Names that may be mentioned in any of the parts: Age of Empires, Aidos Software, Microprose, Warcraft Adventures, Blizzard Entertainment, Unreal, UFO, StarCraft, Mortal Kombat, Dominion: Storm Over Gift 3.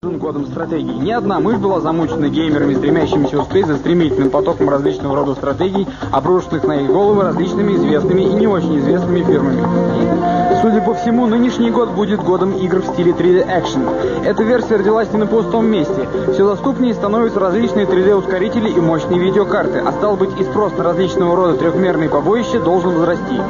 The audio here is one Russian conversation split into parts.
Годом стратегий. Ни одна мышь была замучена геймерами, стремящимися успеть за стремительным потоком различного рода стратегий, обрушенных на их головы различными известными и не очень известными фирмами. Судя по всему, нынешний год будет годом игр в стиле 3D Action. Эта версия родилась не на пустом месте. Все доступнее становятся различные 3D-ускорители и мощные видеокарты, а стало быть и спрос на различного рода трехмерные побоища должен возрасти.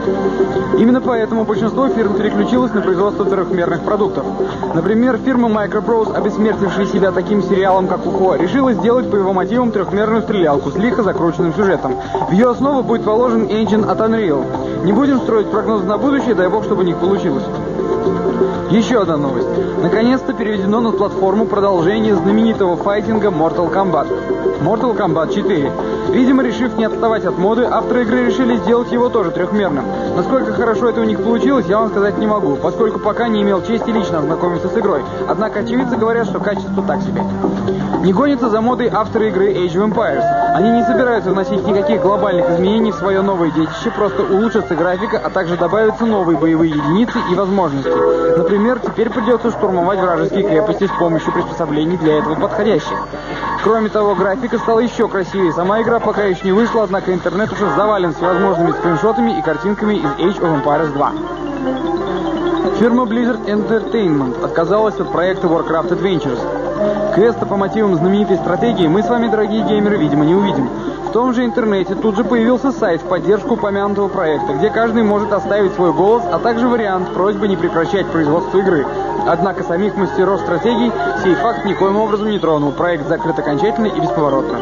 Именно поэтому большинство фирм переключилось на производство трехмерных продуктов. Например, фирма Microprose, обессмертившая себя таким сериалом, как UFO, решила сделать по его мотивам трехмерную стрелялку с лихо закрученным сюжетом. В ее основу будет положен engine от Unreal. Не будем строить прогнозы на будущее, дай бог, чтобы не получилось. Еще одна новость. Наконец-то переведено на платформу продолжение знаменитого файтинга Mortal Kombat. Mortal Kombat 4. Видимо, решив не отставать от моды, авторы игры решили сделать его тоже трехмерным. Насколько хорошо это у них получилось, я вам сказать не могу, поскольку пока не имел чести лично ознакомиться с игрой. Однако очевидцы говорят, что качество так себе. Не гонятся за модой авторы игры Age of Empires. Они не собираются вносить никаких глобальных изменений в свое новое детище, просто улучшится графика, а также добавятся новые боевые единицы и возможности. Например, теперь придется штурмовать вражеские крепости с помощью приспособлений для этого подходящих. Кроме того, графика стала еще красивее. Сама игра пока еще не вышла, однако интернет уже завален всевозможными скриншотами и картинками из Age of Empires 2. Фирма Blizzard Entertainment отказалась от проекта Warcraft Adventures. Квеста по мотивам знаменитой стратегии мы с вами, дорогие геймеры, видимо, не увидим. В том же интернете тут же появился сайт в поддержку упомянутого проекта, где каждый может оставить свой голос, а также вариант просьбы не прекращать производство игры. Однако самих мастеров стратегий сей факт никоим образом не тронул. Проект закрыт окончательно и бесповоротно.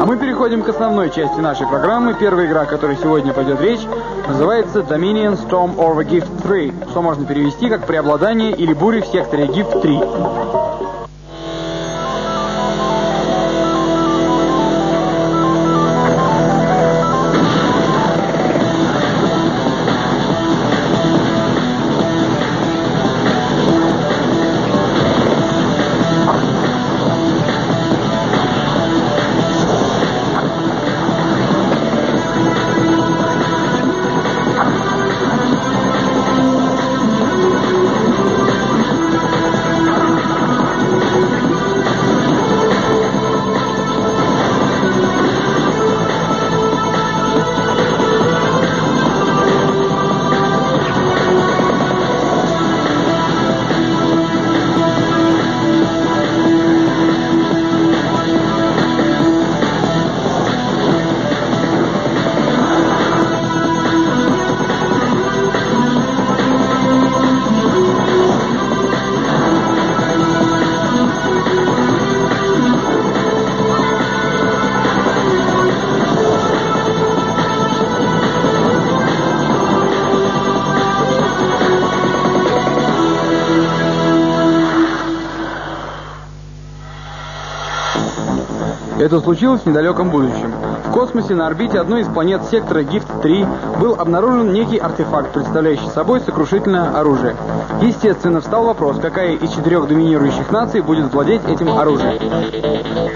А мы переходим к основной части нашей программы. Первая игра, о которой сегодня пойдет речь, называется Dominion: Storm Over Gift 3, что можно перевести как «Преобладание» или «Бури в секторе Gift 3». Это случилось в недалеком будущем. В космосе на орбите одной из планет сектора Gift-3 был обнаружен некий артефакт, представляющий собой сокрушительное оружие. Естественно, встал вопрос, какая из четырех доминирующих наций будет владеть этим оружием.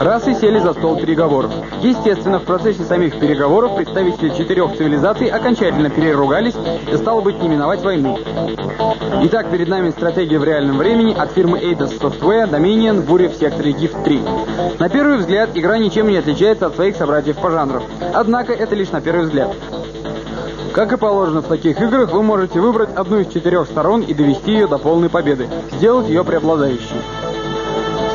Расы сели за стол переговоров. Естественно, в процессе самих переговоров представители четырех цивилизаций окончательно переругались, и стало быть, не миновать войны. Итак, перед нами стратегия в реальном времени от фирмы Aidos Software Dominion: Буря в секторе Gift 3. На первый взгляд, игра ничем не отличается от своих собратьев по жанру. Однако, это лишь на первый взгляд. Как и положено в таких играх, вы можете выбрать одну из четырех сторон и довести ее до полной победы, сделать ее преобладающей.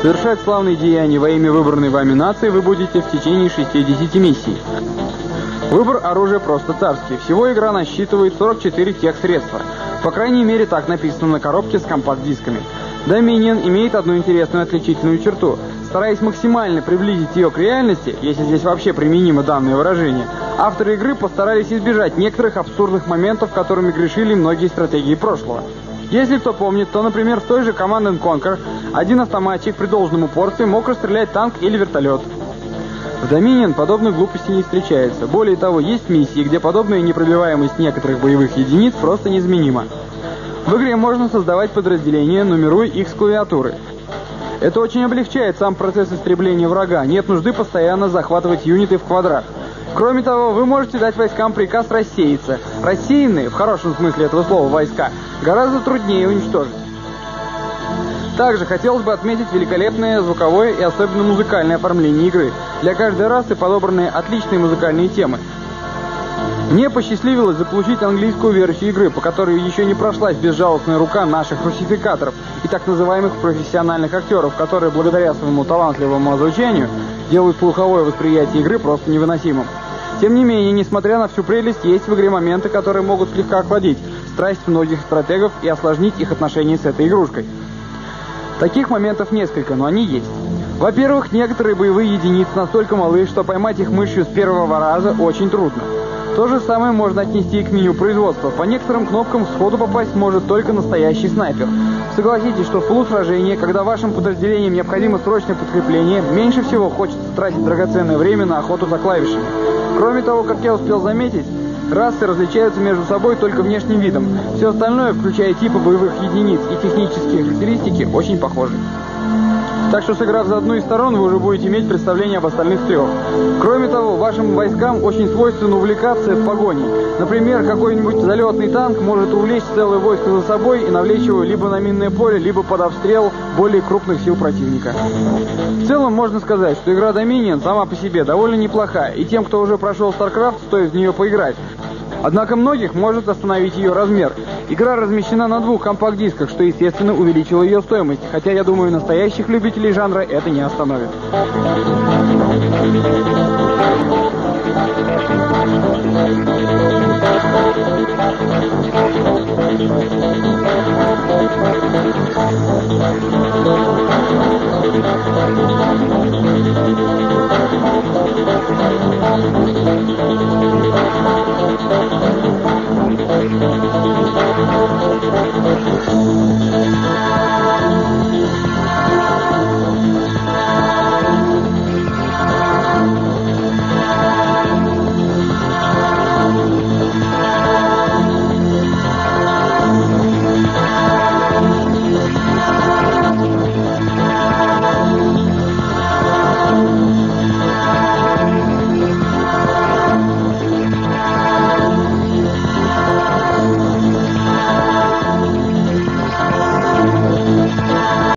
Совершать славные деяния во имя выбранной вами нации вы будете в течение 60 миссий. Выбор оружия просто царский. Всего игра насчитывает 44 техсредства. По крайней мере, так написано на коробке с компакт-дисками. Dominion имеет одну интересную отличительную черту. Стараясь максимально приблизить ее к реальности, если здесь вообще применимо данное выражение, авторы игры постарались избежать некоторых абсурдных моментов, которыми грешили многие стратегии прошлого. Если кто помнит, то, например, в той же Command & Conquer один автоматчик при должном упорстве мог расстрелять танк или вертолет. В Dominion подобной глупости не встречается. Более того, есть миссии, где подобная непробиваемость некоторых боевых единиц просто неизменима. В игре можно создавать подразделения, нумеруя их с клавиатуры. Это очень облегчает сам процесс истребления врага, нет нужды постоянно захватывать юниты в квадрат. Кроме того, вы можете дать войскам приказ рассеяться. Рассеянные, в хорошем смысле этого слова войска, гораздо труднее уничтожить. Также хотелось бы отметить великолепное звуковое и особенно музыкальное оформление игры. Для каждой расы подобраны отличные музыкальные темы. Мне посчастливилось заполучить английскую версию игры, по которой еще не прошлась безжалостная рука наших русификаторов и так называемых профессиональных актеров, которые благодаря своему талантливому озвучению делают слуховое восприятие игры просто невыносимым. Тем не менее, несмотря на всю прелесть, есть в игре моменты, которые могут слегка охладить страсть многих стратегов и осложнить их отношения с этой игрушкой. Таких моментов несколько, но они есть. Во-первых, некоторые боевые единицы настолько малы, что поймать их мышью с первого раза очень трудно. То же самое можно отнести и к меню производства. По некоторым кнопкам сходу попасть может только настоящий снайпер. Согласитесь, что в полусражении, когда вашим подразделениям необходимо срочное подкрепление, меньше всего хочется тратить драгоценное время на охоту за клавишами. Кроме того, как я успел заметить, расы различаются между собой только внешним видом. Все остальное, включая типы боевых единиц и технические характеристики, очень похожи. Так что, сыграв за одну из сторон, вы уже будете иметь представление об остальных трех. Кроме того, вашим войскам очень свойственно увлекаться погоней. Например, какой-нибудь залетный танк может увлечь целое войско за собой и навлечь его либо на минное поле, либо под обстрел более крупных сил противника. В целом, можно сказать, что игра Dominion сама по себе довольно неплохая, и тем, кто уже прошел StarCraft, стоит в нее поиграть. Однако многих может остановить ее размер. Игра размещена на 2 компакт-дисках, что, естественно, увеличило ее стоимость. Хотя, я думаю, настоящих любителей жанра это не остановит.